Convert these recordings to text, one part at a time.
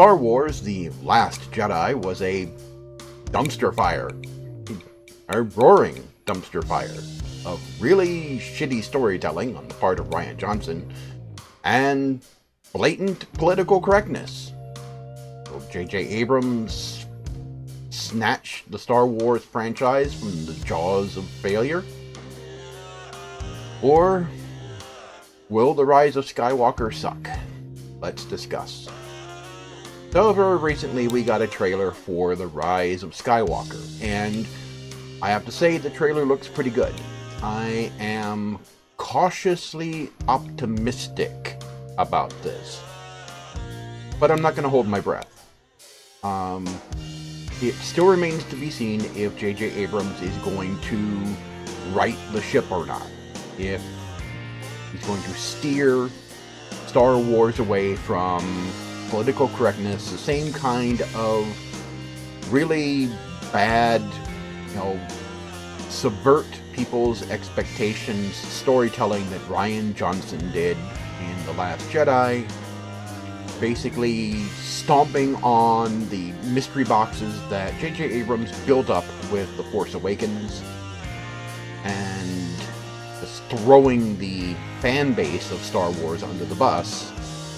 Star Wars, The Last Jedi was a dumpster fire, a roaring dumpster fire of really shitty storytelling on the part of Rian Johnson and blatant political correctness. J.J. Abrams snatched the Star Wars franchise from the jaws of failure. Or will The Rise of Skywalker suck? Let's discuss. So very recently we got a trailer for The Rise of Skywalker, and I have to say the trailer looks pretty good. I am cautiously optimistic about this, but I'm not going to hold my breath. It still remains to be seen if J.J. Abrams is going to right the ship or not. If he's going to steer Star Wars away from political correctness, the same kind of really bad, you know, subvert people's expectations storytelling that Rian Johnson did in The Last Jedi, basically stomping on the mystery boxes that J.J. Abrams built up with The Force Awakens, and just throwing the fan base of Star Wars under the bus,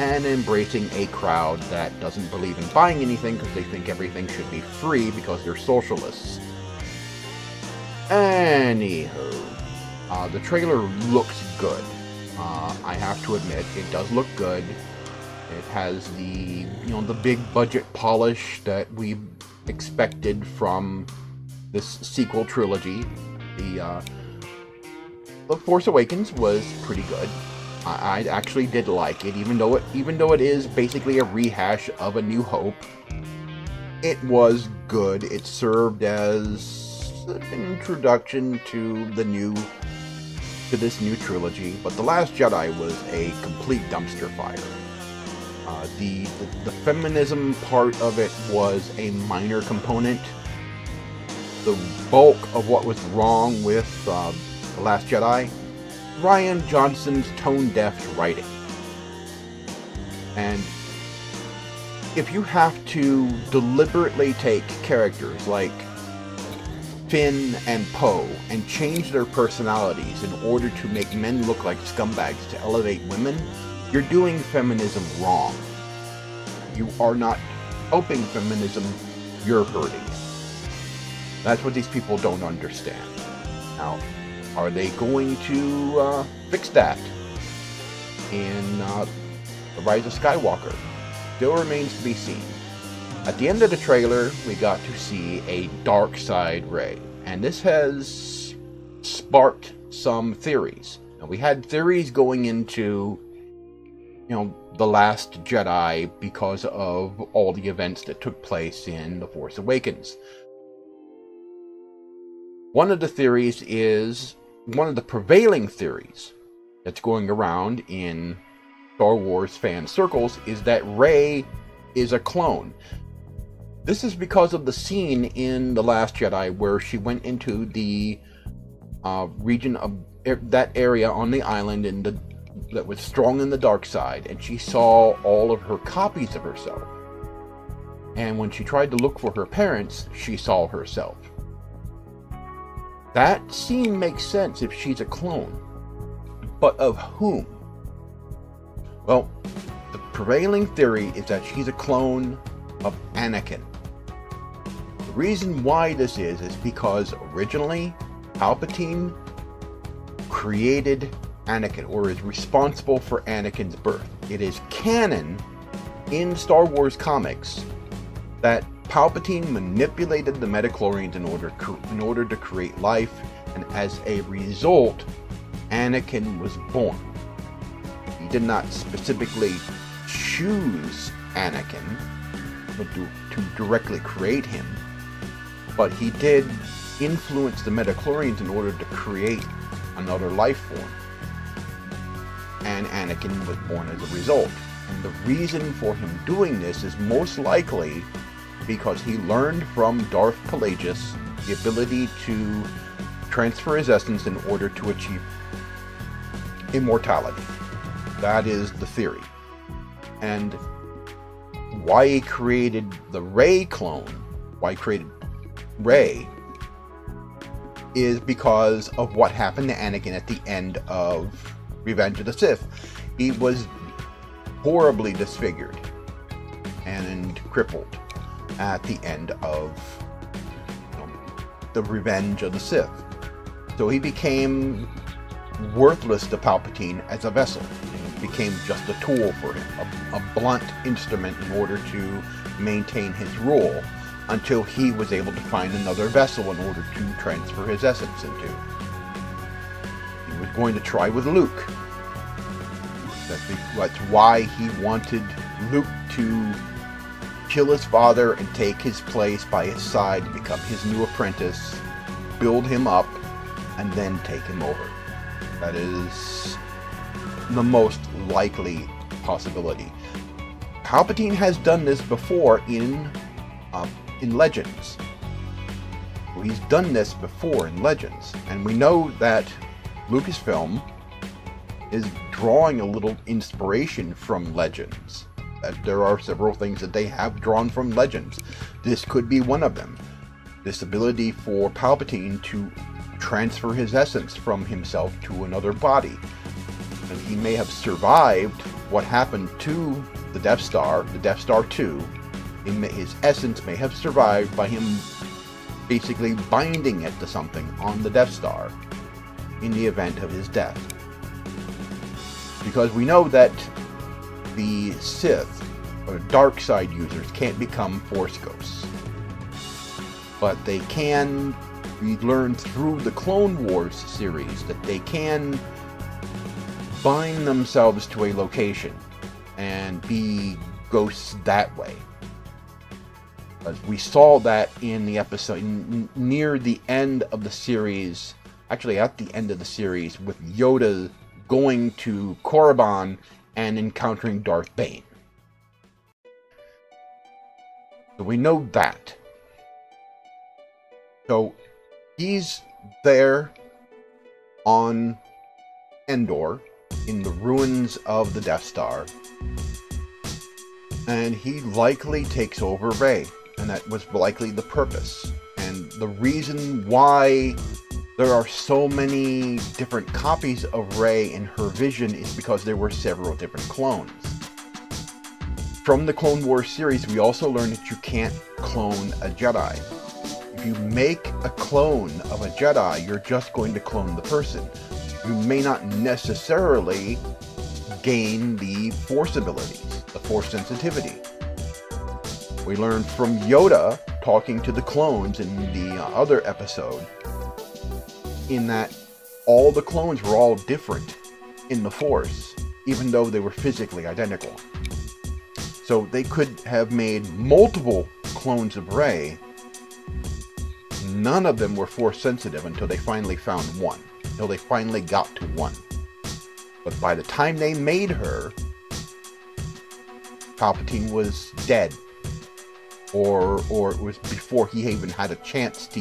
and embracing a crowd that doesn't believe in buying anything because they think everything should be free because they're socialists. Anywho, the trailer looks good. I have to admit, it does look good. It has the, you know, the big budget polish that we expected from this sequel trilogy. The Force Awakens was pretty good. I actually did like it, even though it is basically a rehash of A New Hope. It was good. It served as an introduction to this new trilogy. But The Last Jedi was a complete dumpster fire. The feminism part of it was a minor component. The bulk of what was wrong with The Last Jedi, Rian Johnson's tone-deaf writing. And if you have to deliberately take characters like Finn and Poe and change their personalities in order to make men look like scumbags to elevate women, you're doing feminism wrong. You are not helping feminism, you're hurting it. That's what these people don't understand. Now, are they going to fix that in The Rise of Skywalker? Still remains to be seen. At the end of the trailer, we got to see a dark side Rey, and this has sparked some theories. Now, we had theories going into, you know, The Last Jedi because of all the events that took place in The Force Awakens. One of the theories is, one of the prevailing theories that's going around in Star Wars fan circles is that Rey is a clone. This is because of the scene in The Last Jedi where she went into the region of that area on the island in the that was strong in the dark side, and she saw all of her copies of herself. And when she tried to look for her parents, she saw herself. That scene makes sense if she's a clone. But of whom? Well, the prevailing theory is that she's a clone of Anakin. The reason why this is because originally Palpatine created Anakin, or is responsible for Anakin's birth. It is canon in Star Wars comics that Palpatine manipulated the midi-chlorians in order to create life, and as a result, Anakin was born. He did not specifically choose Anakin to directly create him, but he did influence the midi-chlorians in order to create another life form. And Anakin was born as a result. And the reason for him doing this is most likely because he learned from Darth Plagueis the ability to transfer his essence in order to achieve immortality. That is the theory. And why he created the Rey clone, why he created Rey, is because of what happened to Anakin at the end of Revenge of the Sith. He was horribly disfigured and crippled at the end of the Revenge of the Sith. So he became worthless to Palpatine as a vessel. It became just a tool for him, a blunt instrument in order to maintain his rule, until he was able to find another vessel in order to transfer his essence into. He was going to try with Luke. That's why he wanted Luke to kill his father and take his place by his side, to become his new apprentice, build him up, and then take him over. That is the most likely possibility. Palpatine has done this before in Legends. Well, he's done this before in Legends, and we know that Lucasfilm is drawing a little inspiration from Legends. There are several things that they have drawn from Legends. This could be one of them. This ability for Palpatine to transfer his essence from himself to another body. And he may have survived what happened to the Death Star, the Death Star 2. His essence may have survived by him basically binding it to something on the Death Star in the event of his death. Because we know that the Sith, or dark side users, can't become Force ghosts. But they can, we learned through the Clone Wars series, that they can bind themselves to a location and be ghosts that way. As we saw that in the episode near the end of the series, actually at the end of the series, with Yoda going to Korriban and encountering Darth Bane. So we know that. So he's there on Endor in the ruins of the Death Star, and he likely takes over Rey. And that was likely the purpose. And the reason why there are so many different copies of Rey in her vision is because there were several different clones. From the Clone Wars series, we also learned that you can't clone a Jedi. If you make a clone of a Jedi, you're just going to clone the person. You may not necessarily gain the Force abilities, the Force sensitivity. We learned from Yoda talking to the clones in the other episode, in that all the clones were all different in the Force, even though they were physically identical. So they could have made multiple clones of Rey. None of them were Force sensitive until they finally found one, until they finally got to one. But by the time they made her, Palpatine was dead. Or it was before he even had a chance to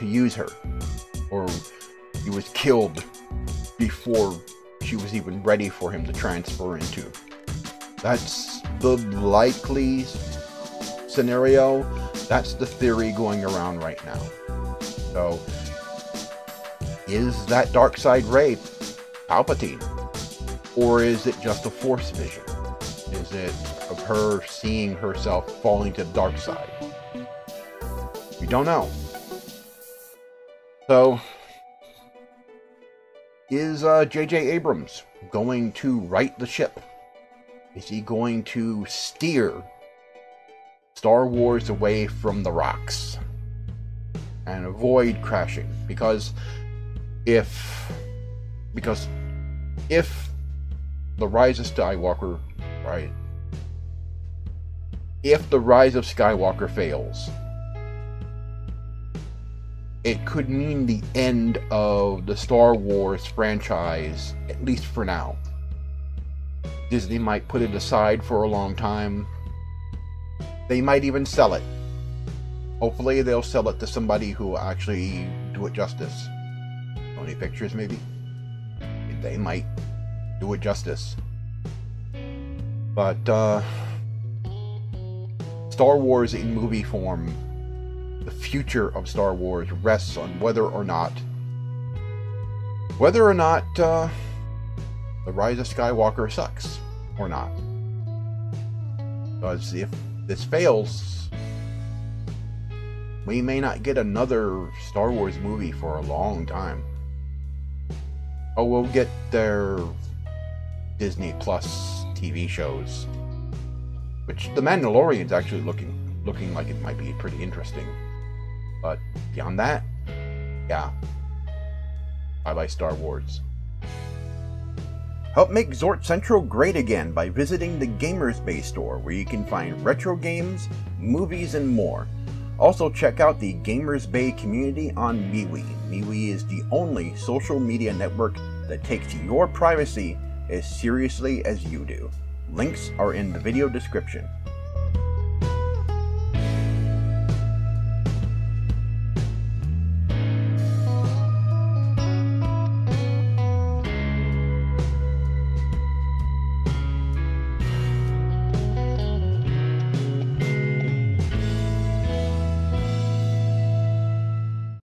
use her, or he was killed before she was even ready for him to transfer into. That's the likely scenario. That's the theory going around right now. So, is that dark side Rey Palpatine, or is it just a Force vision? Is it of her seeing herself falling to the dark side? We don't know. So, is J.J. Abrams going to right the ship? Is he going to steer Star Wars away from the rocks and avoid crashing? Because if The Rise of Skywalker, right? If The Rise of Skywalker fails, it could mean the end of the Star Wars franchise, at least for now. Disney might put it aside for a long time. They might even sell it. Hopefully they'll sell it to somebody who will actually do it justice. Sony Pictures, maybe? They might do it justice. But Star Wars in movie form, the future of Star Wars rests on whether or not The Rise of Skywalker sucks or not. Because if this fails, we may not get another Star Wars movie for a long time. Oh, we'll get their Disney Plus TV shows, which The Mandalorian's actually looking like it might be pretty interesting. But beyond that, yeah. Bye-bye Star Wars. Help make Zorch Central great again by visiting the Gamers Bay store, where you can find retro games, movies, and more. Also check out the Gamers Bay community on MeWe. MeWe is the only social media network that takes your privacy as seriously as you do. Links are in the video description.